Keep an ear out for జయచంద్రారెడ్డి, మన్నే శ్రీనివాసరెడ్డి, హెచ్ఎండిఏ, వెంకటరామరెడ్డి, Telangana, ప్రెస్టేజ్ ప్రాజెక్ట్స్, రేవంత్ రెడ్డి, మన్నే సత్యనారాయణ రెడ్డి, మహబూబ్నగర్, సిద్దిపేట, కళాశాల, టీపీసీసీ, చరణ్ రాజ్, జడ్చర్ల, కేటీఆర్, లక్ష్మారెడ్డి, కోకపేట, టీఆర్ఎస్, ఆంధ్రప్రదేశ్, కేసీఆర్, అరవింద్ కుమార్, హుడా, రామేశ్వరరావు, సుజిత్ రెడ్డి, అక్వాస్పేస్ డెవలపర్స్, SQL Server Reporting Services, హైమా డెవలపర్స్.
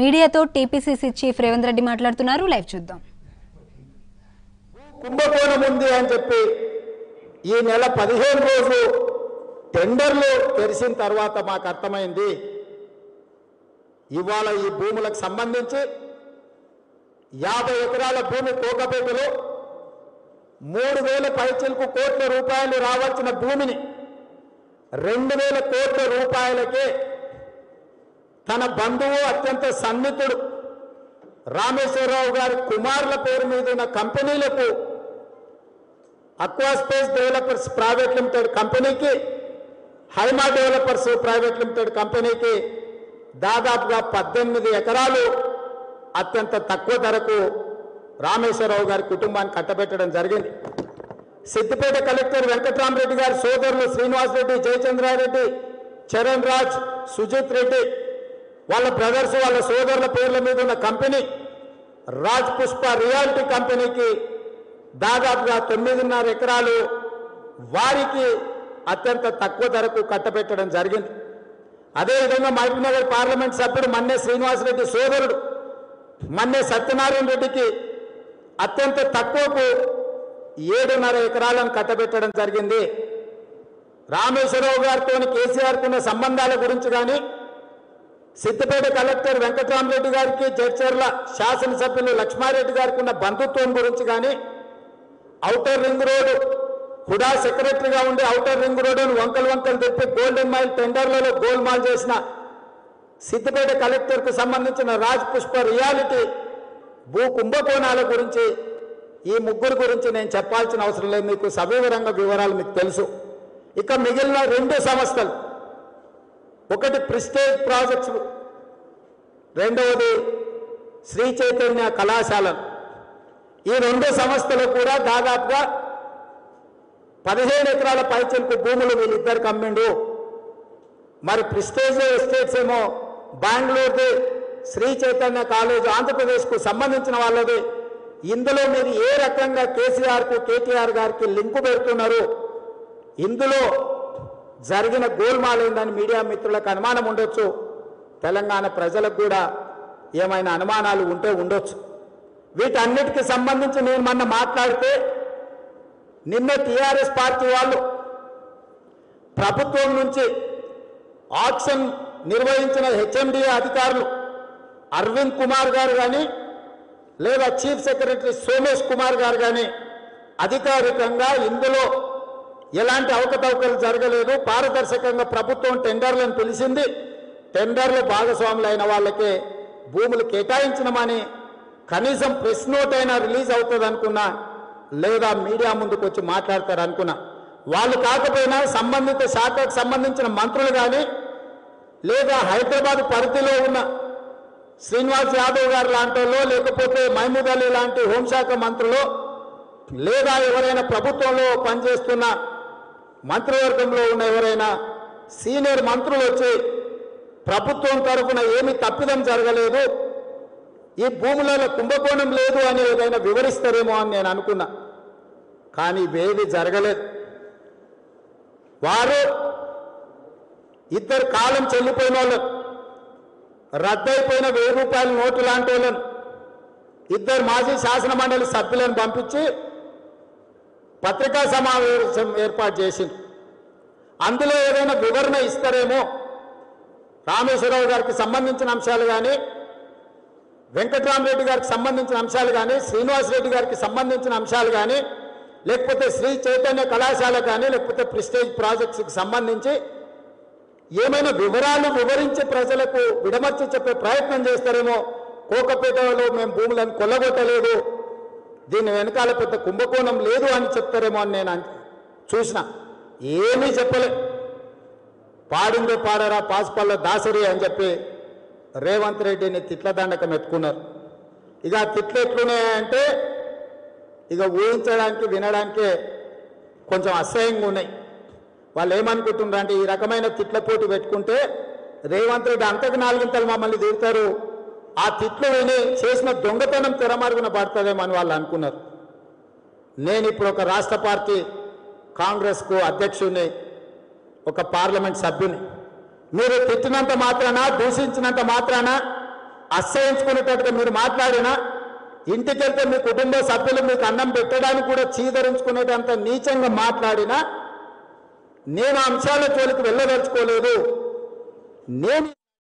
Media తో టీపీసీసీ chief రేవంత్ రెడ్డి మాట్లాడుతున్నారు. Live చూద్దాం. కుంభకోణం ఉంది అని చెప్పి ఈ నెల 15 రోజులు టెండర్లు తెరిసిన తర్వాత మాకు అర్థమైంది, ఇవాళ ఈ భూములకు సంబంధించి 50 ఎకరాల భూమి కోకపేటలో 3,000 పైచీలకు కోట్ల రూపాయలు రావాల్సిన భూమిని 2,000 కోట్ల రూపాయలకే తన బంధువు అత్యంత సన్నిహితుడు రామేశ్వరరావు గారి కుమారుల పేరు మీద ఉన్న కంపెనీలకు అక్వాస్పేస్ డెవలపర్స్ ప్రైవేట్ లిమిటెడ్ కంపెనీకి, హైమా డెవలపర్స్ ప్రైవేట్ లిమిటెడ్ కంపెనీకి దాదాపుగా 18 ఎకరాలు అత్యంత తక్కువ ధరకు రామేశ్వరరావు గారి కుటుంబాన్ని కట్టబెట్టడం జరిగింది. సిద్దిపేట కలెక్టర్ వెంకటరామరెడ్డి గారి సోదరులు శ్రీనివాసరెడ్డి, జయచంద్రారెడ్డి, చరణ్ రాజ్, సుజిత్ రెడ్డి వాళ్ళ బ్రదర్స్ వాళ్ళ సోదరుల పేర్ల మీద ఉన్న కంపెనీ రాజ్ పుష్ప రియాలిటీ కంపెనీకి దాదాపుగా 9.5 ఎకరాలు వారికి అత్యంత తక్కువ ధరకు కట్టబెట్టడం జరిగింది. అదేవిధంగా మహబూబ్నగర్ పార్లమెంట్ సభ్యుడు మన్నే శ్రీనివాసరెడ్డి సోదరుడు మన్నే సత్యనారాయణ రెడ్డికి అత్యంత తక్కువకు 7.5 ఎకరాలను కట్టబెట్టడం జరిగింది. రామేశ్వరరావు గారితో కేసీఆర్కున్న సంబంధాల గురించి కానీ, సిద్దిపేట కలెక్టర్ వెంకటరామరెడ్డి గారికి జడ్చర్ల శాసనసభ్యులు లక్ష్మారెడ్డి గారికి ఉన్న బంధుత్వం గురించి కానీ, ఔటర్ రింగ్ రోడ్ హుడా సెక్రటరీగా ఉండి ఔటర్ రింగ్ రోడ్డును వంకలు వంకలు తిప్పి గోల్డెన్ మైల్ టెండర్లలో గోల్మాల్ చేసిన సిద్దిపేట కలెక్టర్కు సంబంధించిన రాజ్ పుష్ప రియాలిటీ భూ కుంభకోణాల గురించి ఈ ముగ్గురు గురించి నేను చెప్పాల్సిన అవసరం లేదు, మీకు సవివరంగా వివరాలు మీకు తెలుసు. ఇక మిగిలిన 2 సంస్థలు, ఒకటి ప్రెస్టేజ్ ప్రాజెక్ట్స్, రెండవది శ్రీ చైతన్య కళాశాల. ఈ 2 సంస్థలు కూడా దాదాపుగా 15 ఎకరాల పైచలకు భూములు వీళ్ళిద్దరు కమ్మిండు. మరి ప్రెస్టేజ్ ఎస్టేట్స్ ఏమో బెంగళూరుది, శ్రీ చైతన్య కాలేజ్ ఆంధ్రప్రదేశ్కు సంబంధించిన వాళ్ళది. ఇందులో మీరు ఏ రకంగా కేసీఆర్కు, కేటీఆర్ గారికి లింకు పెడుతున్నారు, ఇందులో జరిగిన గోల్మాలైందని మీడియా మిత్రులకు అనుమానం ఉండొచ్చు, తెలంగాణ ప్రజలకు కూడా ఏమైనా అనుమానాలు ఉంటే ఉండొచ్చు. వీటన్నిటికి సంబంధించి నేను మొన్న మాట్లాడితే, నిన్న టీఆర్ఎస్ పార్టీ వాళ్ళు ప్రభుత్వం నుంచి ఆక్షన్ నిర్వహించిన హెచ్ఎండిఏ అధికారులు అరవింద్ కుమార్ గారు కానీ లేదా చీఫ్ సెక్రటరీ సోమేష్ కుమార్ గారు కానీ అధికారికంగా ఇందులో ఎలాంటి అవకతవకలు జరగలేదు, పారదర్శకంగా ప్రభుత్వం టెండర్లను పిలిచింది, టెండర్లు భాగస్వాములైన వాళ్ళకే భూములు కేటాయించమని కనీసం ప్రెస్ నోట్ అయినా రిలీజ్ అవుతుంది అనుకున్నా, లేదా మీడియా ముందుకు వచ్చి మాట్లాడతారు అనుకున్నా. వాళ్ళు కాకపోయినా సంబంధిత శాఖకు సంబంధించిన మంత్రులు కానీ, లేదా హైదరాబాద్ పరిధిలో ఉన్న శ్రీనివాస్ యాదవ్ గారు లాంటి వాళ్ళు, లేకపోతే మహమూద్ అలీ లాంటి హోంశాఖ మంత్రులు, లేదా ఎవరైనా ప్రభుత్వంలో పనిచేస్తున్న మంత్రివర్గంలో ఉన్న ఎవరైనా సీనియర్ మంత్రులు వచ్చి ప్రభుత్వం తరఫున ఏమీ తప్పిదం జరగలేదు, ఈ భూములలో కుంభకోణం లేదు అని ఏదైనా వివరిస్తారేమో అని నేను అనుకున్నా. కానీ ఇవేవి జరగలేదు. వారు ఇద్దరు కాలం చెల్లిపోయిన వాళ్ళను, రద్దయిపోయిన ₹1,000 నోటు లాంటి వాళ్ళను, ఇద్దరు మాజీ శాసనమండలి సభ్యులను పంపించి పత్రికా సమావేశం ఏర్పాటు చేసింది. అందులో ఏదైనా వివరణ ఇస్తారేమో, రామేశ్వరరావు గారికి సంబంధించిన అంశాలు కానీ, వెంకటరామరెడ్డి గారికి సంబంధించిన అంశాలు కానీ, శ్రీనివాసరెడ్డి గారికి సంబంధించిన అంశాలు కానీ, లేకపోతే శ్రీ చైతన్య కళాశాల కానీ, లేకపోతే ప్రెస్టేజ్ ప్రాజెక్ట్స్కి సంబంధించి ఏమైనా వివరాలు వివరించి ప్రజలకు విడమర్చి చెప్పే ప్రయత్నం చేస్తారేమో. కోకపేటలో మేము భూములను కొల్లగొట్టలేదు, దీని వెనకాల పెద్ద కుంభకోణం లేదు అని చెప్తారేమో అని నేను చూసిన. ఏమీ చెప్పలే. పాడిందే పాడారా పాసుపల్ల దాసరి అని చెప్పి రేవంత్ రెడ్డిని తిట్ల దండకం ఎత్తుకున్నారు. ఇక ఆ తిట్లు ఎట్లున్నాయంటే ఇక ఊహించడానికి వినడానికే కొంచెం అసహ్యంగా ఉన్నాయి. వాళ్ళు ఏమనుకుంటున్నారు అంటే, ఈ రకమైన తిట్ల పోటీ పెట్టుకుంటే రేవంత్ రెడ్డి అంతకు 4 గంటలు మమ్మల్ని తిరుగుతారు, ఆ తిట్లు విని చేసిన దొంగతనం తెరమరుగున పడుతుందేమో అని వాళ్ళు అనుకున్నారు. నేను ఇప్పుడు ఒక రాష్ట్ర పార్టీ కాంగ్రెస్కు అధ్యక్షుడిని, ఒక పార్లమెంట్ సభ్యుని. మీరు తిట్టినంత మాత్రాన, దూషించినంత మాత్రాన అసహించుకునేటట్టుగా మీరు మాట్లాడినా ఇంటికెళ్తే మీ కుటుంబ సభ్యులు మీకు అన్నం పెట్టడానికి కూడా చీదరించుకునేటంత నీచంగా మాట్లాడినా నేను అంశాల జోలికి వెళ్ళదలుచుకోలేదు నేను